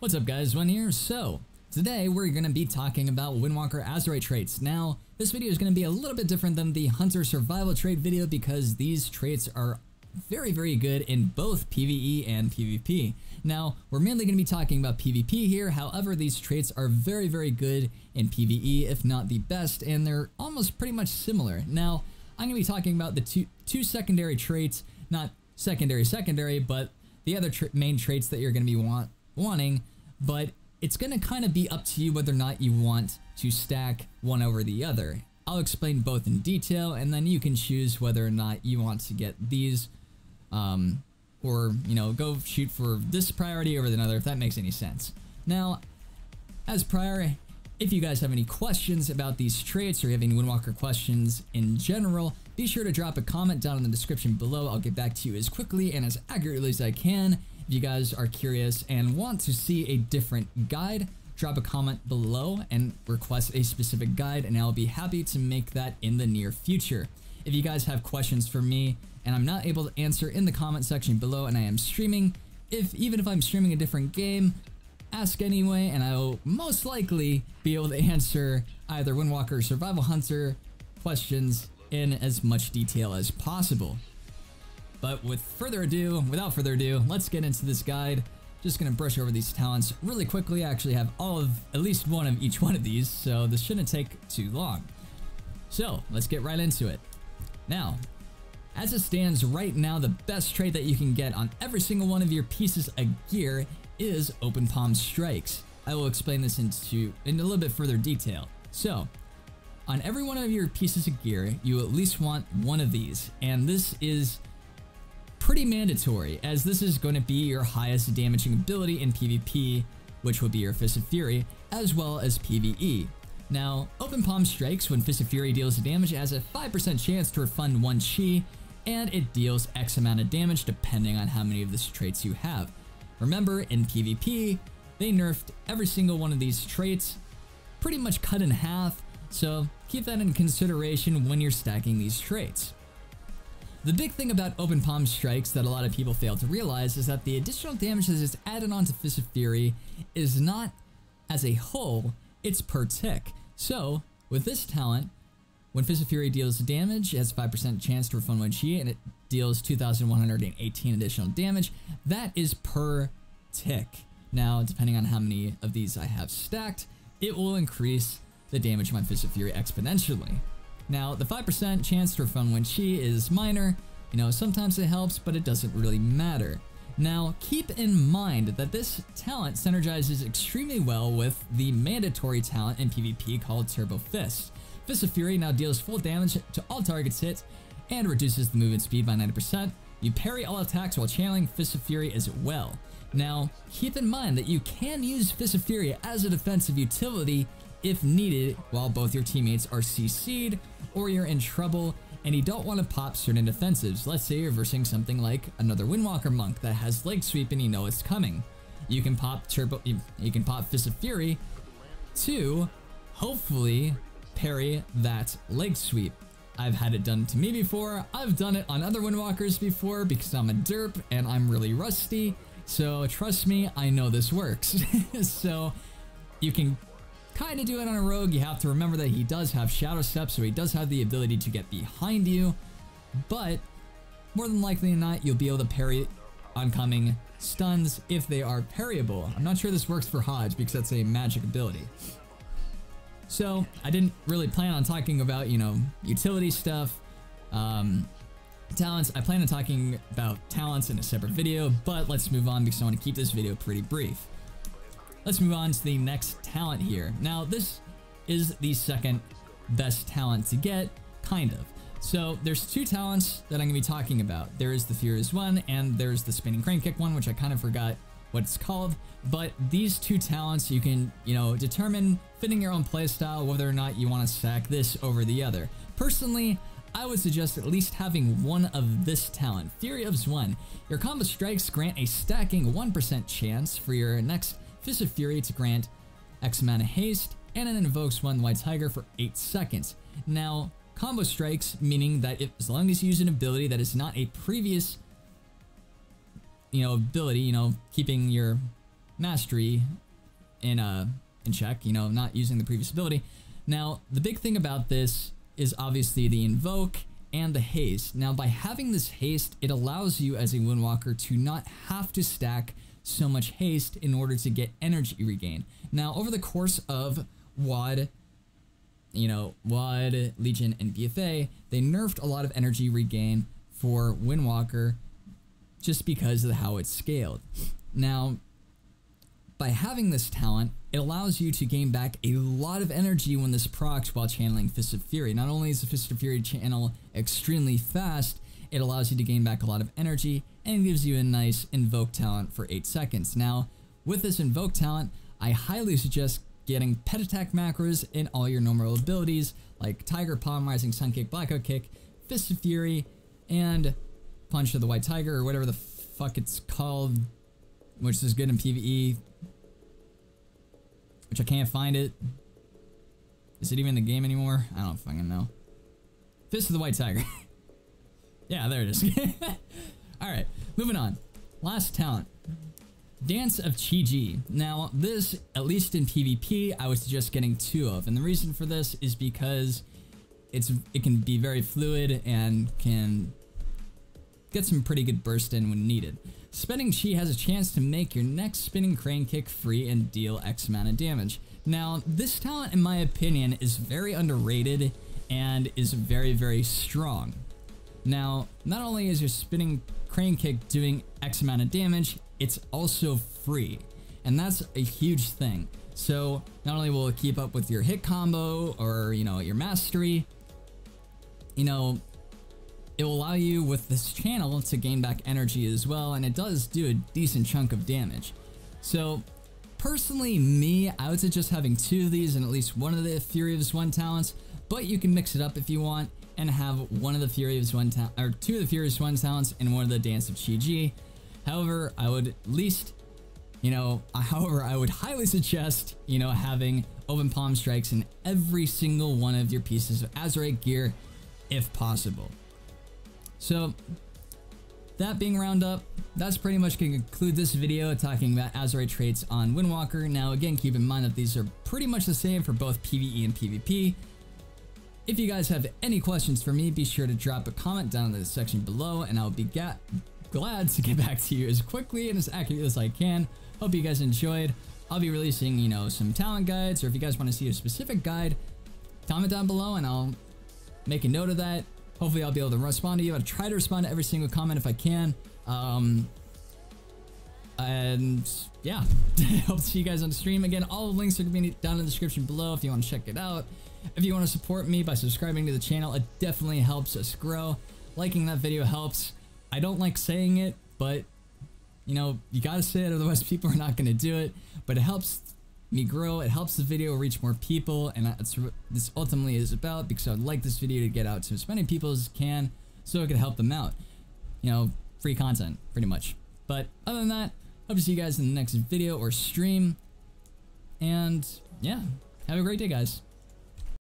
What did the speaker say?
What's up guys, Wen here. So today we're going to be talking about Windwalker Azerite traits. Now this video is going to be a little bit different than the Hunter survival trait video because these traits are very good in both PvE and PvP. Now we're mainly going to be talking about PvP here, however these traits are very good in PvE, if not the best, and they're almost pretty much similar. Now I'm going to be talking about the two secondary traits, not secondary, but the other main traits that you're going to be wanting, but it's going to kind of be up to you whether or not you want to stack one over the other. I'll explain both in detail, and then you can choose whether or not you want to get these or, you know, go shoot for this priority over the other, if that makes any sense. Now, as prior, if you guys have any questions about these traits or you have any Windwalker questions in general, be sure to drop a comment down in the description below. I'll get back to you as quickly and as accurately as I can. If you guys are curious and want to see a different guide, drop a comment below and request a specific guide, and I'll be happy to make that in the near future. If you guys have questions for me and I'm not able to answer in the comment section below and I am streaming, even if I'm streaming a different game, ask anyway and I will most likely be able to answer either Windwalker or Survival Hunter questions in as much detail as possible. But without further ado, let's get into this guide. Just gonna brush over these talents really quickly. I actually have at least one of each one of these, so this shouldn't take too long. So let's get right into it. Now, as it stands right now, the best trait that you can get on every single one of your pieces of gear is Open Palm Strikes. I will explain this in a little bit further detail. So, on every one of your pieces of gear, you at least want one of these, and this is pretty mandatory, as this is going to be your highest damaging ability in PvP, which will be your Fist of Fury, as well as PvE. Now, Open Palm Strikes, when Fist of Fury deals damage, has a 5% chance to refund 1 chi, and it deals X amount of damage depending on how many of these traits you have. Remember, in PvP, they nerfed every single one of these traits, pretty much cut in half, so keep that in consideration when you're stacking these traits. The big thing about Open Palm Strikes that a lot of people fail to realize is that the additional damage that is added on to Fist of Fury is not as a whole, it's per tick. So, with this talent, when Fist of Fury deals damage, it has a 5% chance to refund 1 chi, and it deals 2,118 additional damage. That is per tick. Now, depending on how many of these I have stacked, it will increase the damage of my Fist of Fury exponentially. Now, the 5% chance to refund 1 chi is minor. You know, sometimes it helps, but it doesn't really matter. Now, keep in mind that this talent synergizes extremely well with the mandatory talent in PvP called Turbo Fist. Fist of Fury now deals full damage to all targets hit and reduces the movement speed by 90%. You parry all attacks while channeling Fist of Fury as well. Now, keep in mind that you can use Fist of Fury as a defensive utility if needed while both your teammates are CC'd or you're in trouble and you don't want to pop certain defensives. Let's say you're versing something like another Windwalker monk that has Leg Sweep and you know it's coming. You can pop you can pop Fist of Fury to hopefully parry that Leg Sweep. I've had it done to me before. I've done it on other Windwalkers before because I'm a derp and I'm really rusty. So trust me, I know this works. So you can kind of do it on a rogue. You have to remember that he does have Shadow Step, so he does have the ability to get behind you, but more than likely than not, you'll be able to parry oncoming stuns if they are parryable. I'm not sure this works for Hodge because that's a magic ability. So I didn't really plan on talking about, you know, utility stuff, talents. I plan on talking about talents in a separate video, but let's move on because I want to keep this video pretty brief. Let's move on to the next talent here. Now, this is the second best talent to get, kind of. So there's two talents that I'm going to be talking about. There is the Fury of Xuen and there's the Spinning Crane Kick one, which I kind of forgot what it's called. But these two talents, you can, you know, determine fitting your own playstyle whether or not you want to stack this over the other. Personally, I would suggest at least having one of this talent, Fury of Xuen. Your combo strikes grant a stacking 1% chance for your next Fist of Fury to grant X amount of haste, and it invokes one White Tiger for 8 seconds. Now, combo strikes, meaning that if, as long as you use an ability that is not a previous, you know, ability, you know, keeping your mastery in check, you know, not using the previous ability. Now, the big thing about this is obviously the invoke and the haste. Now, by having this haste, it allows you as a Windwalker to not have to stack so much haste in order to get energy regain. Now, over the course of WOD, you know, WOD, Legion, and BFA, they nerfed a lot of energy regain for Windwalker just because of how it's scaled. Now, by having this talent, it allows you to gain back a lot of energy when this procs while channeling Fist of Fury. Not only is the Fist of Fury channel extremely fast, it allows you to gain back a lot of energy, and it gives you a nice invoke talent for 8 seconds. Now, with this invoke talent, I highly suggest getting pet attack macros in all your normal abilities, like Tiger Palm, Rising Sun Kick, Blackout Kick, Fist of Fury, and Punch of the White Tiger, or whatever the fuck it's called, which is good in PvE, which I can't find it. Is it even in the game anymore? I don't fucking know. Fist of the White Tiger. Yeah, there it is. Alright, moving on. Last talent. Dance of Chi-Ji. Now, this, at least in PvP, I would suggest getting 2 of. And the reason for this is because it can be very fluid and can get some pretty good burst in when needed. Spinning Chi has a chance to make your next Spinning Crane Kick free and deal X amount of damage. Now, this talent, in my opinion, is very underrated and is very, very strong. Now, not only is your Spinning Crane Kick doing X amount of damage, it's also free. And that's a huge thing. So, not only will it keep up with your hit combo or, you know, your mastery, you know, it will allow you with this channel to gain back energy as well, and it does do a decent chunk of damage. So, personally, me, I would suggest having 2 of these and at least one of the Fury of Xuen talents, but you can mix it up if you want and have one of the Fury of Xuen talents, or 2 of the Fury of Xuen talents and one of the Dance of Chi-Ji. However, I would at least, you know, I would highly suggest, you know, having Open Palm Strikes in every single one of your pieces of Azerite gear, if possible. So, that being round up, that's pretty much going to conclude this video talking about Azerite traits on Windwalker. Now again, keep in mind that these are pretty much the same for both PvE and PvP. If you guys have any questions for me, be sure to drop a comment down in the section below, and I'll be glad to get back to you as quickly and as accurately as I can. Hope you guys enjoyed. I'll be releasing, you know, some talent guides, or if you guys want to see a specific guide, comment down below and I'll make a note of that. Hopefully I'll be able to respond to you. I'll try to respond to every single comment if I can. And yeah, hope to see you guys on the stream. Again, all the links are going to be down in the description below if you want to check it out. If you want to support me by subscribing to the channel, it definitely helps us grow. Liking that video helps. I don't like saying it, but you know, you got to say it, otherwise people are not going to do it. But it helps me grow, it helps the video reach more people, and that's what this ultimately is about, because I would like this video to get out to as many people as I can so it can help them out. You know, free content, pretty much. But other than that, hope to see you guys in the next video or stream. And yeah, have a great day, guys.